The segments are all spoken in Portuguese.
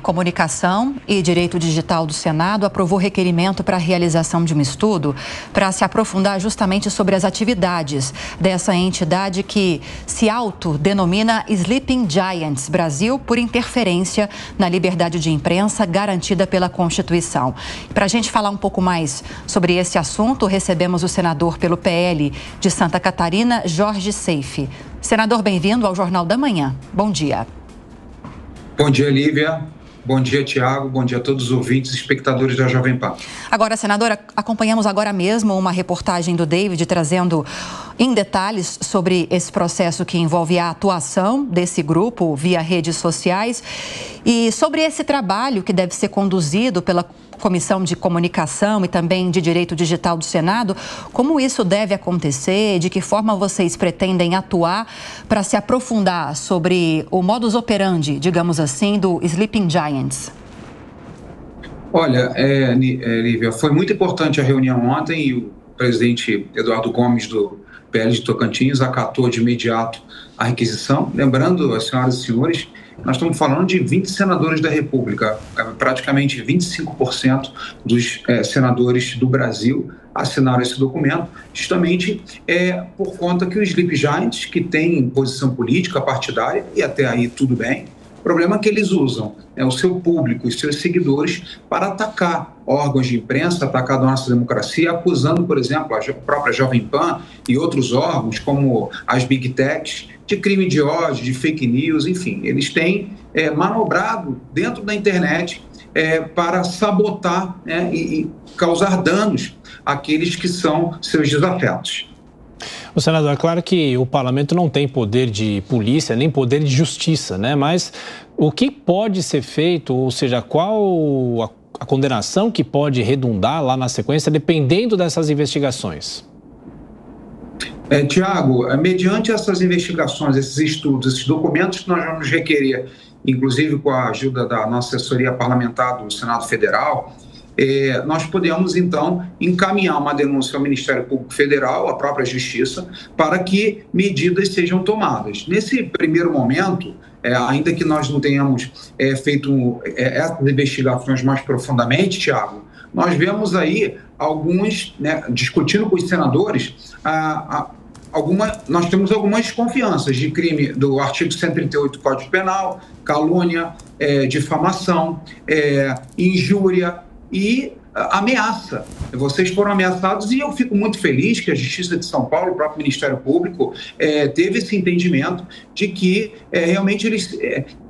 Comunicação e Direito Digital do Senado aprovou requerimento para a realização de um estudo para se aprofundar justamente sobre as atividades dessa entidade que se autodenomina Sleeping Giants Brasil por interferência na liberdade de imprensa garantida pela Constituição. Para a gente falar um pouco mais sobre esse assunto, recebemos o senador pelo PL de Santa Catarina, Jorge Seif. Senador, bem-vindo ao Jornal da Manhã. Bom dia. Bom dia, Lívia. Bom dia, Tiago. Bom dia a todos os ouvintes e espectadores da Jovem Pan. Agora, senadora, acompanhamos agora mesmo uma reportagem do David trazendo em detalhes sobre esse processo que envolve a atuação desse grupo via redes sociais e sobre esse trabalho que deve ser conduzido pela Comissão de Comunicação e também de Direito Digital do Senado. Como isso deve acontecer? De que forma vocês pretendem atuar para se aprofundar sobre o modus operandi, digamos assim, do Sleeping Giants? Olha, Lívia, foi muito importante a reunião ontem e o presidente Eduardo Gomes do PL de Tocantins acatou de imediato a requisição. Lembrando, senhoras e senhores, nós estamos falando de 20 senadores da República, praticamente 25% dos senadores do Brasil assinaram esse documento, justamente por conta que o Sleeping Giants, que tem posição política, partidária, e até aí tudo bem. O problema é que eles usam o seu público, os seus seguidores, para atacar órgãos de imprensa, atacar a nossa democracia, acusando, por exemplo, a própria Jovem Pan e outros órgãos, como as Big Techs, de crime de ódio, de fake news, enfim. Eles têm manobrado dentro da internet para sabotar e causar danos àqueles que são seus desafetos. O senador, é claro que o parlamento não tem poder de polícia, nem poder de justiça, né? Mas o que pode ser feito, ou seja, qual a condenação que pode redundar lá na sequência, dependendo dessas investigações? Tiago, mediante essas investigações, esses estudos, esses documentos que nós vamos requerer, inclusive com a ajuda da nossa assessoria parlamentar do Senado Federal, nós podemos, então, encaminhar uma denúncia ao Ministério Público Federal, à própria Justiça, para que medidas sejam tomadas. Nesse primeiro momento, ainda que nós não tenhamos feito essas investigações mais profundamente, Tiago, nós vemos aí alguns, discutindo com os senadores, nós temos algumas desconfianças de crime do artigo 138 do Código Penal, calúnia, difamação, injúria e ameaça. Vocês foram ameaçados e eu fico muito feliz que a Justiça de São Paulo, o próprio Ministério Público, teve esse entendimento de que realmente eles...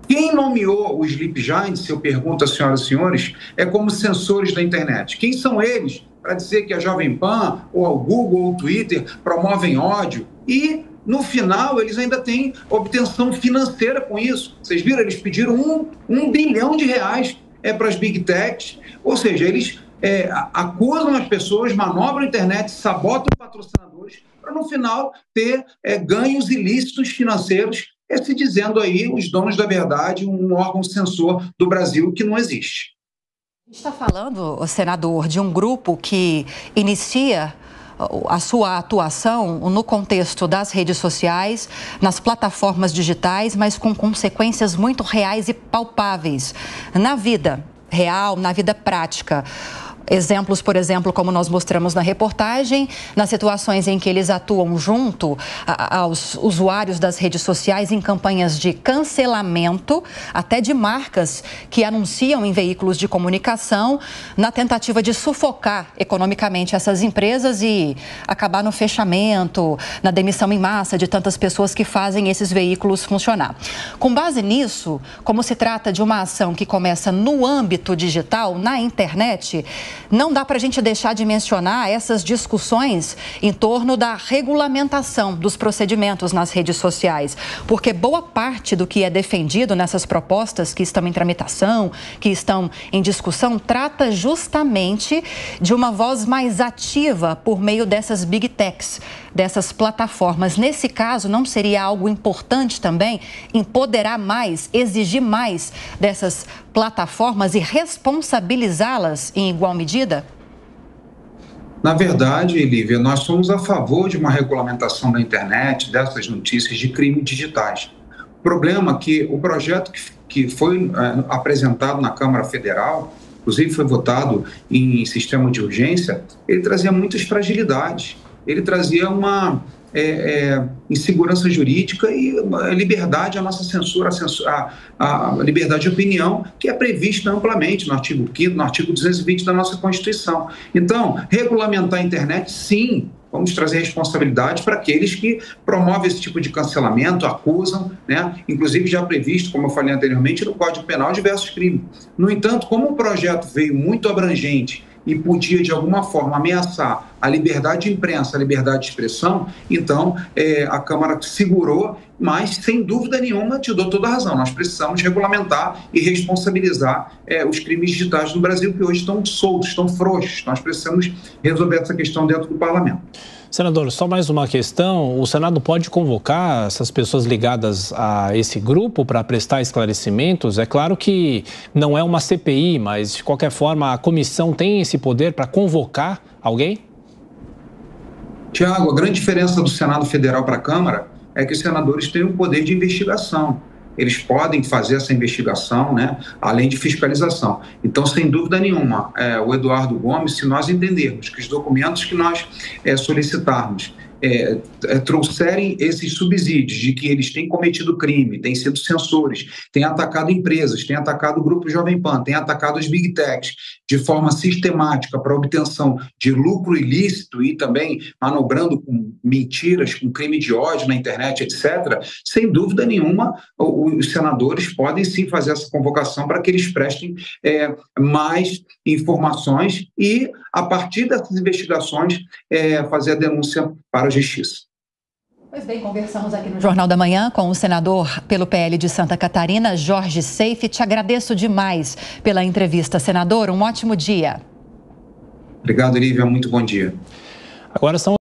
Quem nomeou os Sleeping Giants, se eu pergunto às senhoras e senhores, como censores da internet. Quem são eles para dizer que a Jovem Pan, ou ao Google, ou o Twitter promovem ódio e... No final, eles ainda têm obtenção financeira com isso. Vocês viram? Eles pediram R$1 bilhão para as Big Techs. Ou seja, eles acusam as pessoas, manobram a internet, sabotam patrocinadores para, no final, ter ganhos ilícitos financeiros, se dizendo aí os donos da verdade, um órgão censor do Brasil que não existe. A gente está falando, senador, de um grupo que inicia a sua atuação no contexto das redes sociais, nas plataformas digitais, mas com consequências muito reais e palpáveis na vida real, na vida prática. Exemplos, por exemplo, como nós mostramos na reportagem, nas situações em que eles atuam junto aos usuários das redes sociais em campanhas de cancelamento, até de marcas que anunciam em veículos de comunicação, na tentativa de sufocar economicamente essas empresas e acabar no fechamento, na demissão em massa de tantas pessoas que fazem esses veículos funcionar. Com base nisso, como se trata de uma ação que começa no âmbito digital, na internet, não dá para a gente deixar de mencionar essas discussões em torno da regulamentação dos procedimentos nas redes sociais, porque boa parte do que é defendido nessas propostas que estão em tramitação, que estão em discussão, trata justamente de uma voz mais ativa por meio dessas Big Techs, dessas plataformas. Nesse caso, não seria algo importante também empoderar mais, exigir mais dessas plataformas e responsabilizá-las em igual medida? Na verdade, Lívia, nós somos a favor de uma regulamentação da internet, dessas notícias de crime digitais. O problema é que o projeto que que foi apresentado na Câmara Federal, inclusive foi votado em sistema de urgência, ele trazia muitas fragilidades, ele trazia uma insegurança jurídica e liberdade, a nossa censura, a liberdade de opinião, que é prevista amplamente no artigo 5º, no artigo 220 da nossa Constituição. Então, regulamentar a internet, sim, vamos trazer responsabilidade para aqueles que promovem esse tipo de cancelamento, acusam, né? Inclusive já previsto, como eu falei anteriormente, no Código Penal diversos crimes. No entanto, como o projeto veio muito abrangente e podia, de alguma forma, ameaçar a liberdade de imprensa, a liberdade de expressão, então a Câmara segurou, mas, sem dúvida nenhuma, te dou toda a razão. Nós precisamos regulamentar e responsabilizar os crimes digitais no Brasil, que hoje estão soltos, estão frouxos. Nós precisamos resolver essa questão dentro do parlamento. Senador, só mais uma questão. O Senado pode convocar essas pessoas ligadas a esse grupo para prestar esclarecimentos? É claro que não é uma CPI, mas, de qualquer forma, a comissão tem esse poder para convocar alguém? Tiago, a grande diferença do Senado Federal para a Câmara é que os senadores têm um poder de investigação. Eles podem fazer essa investigação, né, além de fiscalização. Então, sem dúvida nenhuma, o Eduardo Gomes, se nós entendermos que os documentos que nós solicitarmos trouxerem esses subsídios de que eles têm cometido crime, têm sido censores, têm atacado empresas, têm atacado o Grupo Jovem Pan, têm atacado as Big Techs de forma sistemática para obtenção de lucro ilícito e também manobrando com mentiras, com crime de ódio na internet, etc., sem dúvida nenhuma, os senadores podem sim fazer essa convocação para que eles prestem mais informações e, a partir dessas investigações, fazer a denúncia para a Justiça. Pois bem, conversamos aqui no Jornal da Manhã com o senador pelo PL de Santa Catarina, Jorge Seif. Te agradeço demais pela entrevista, senador. Um ótimo dia. Obrigado, Lívia. Muito bom dia. Agora são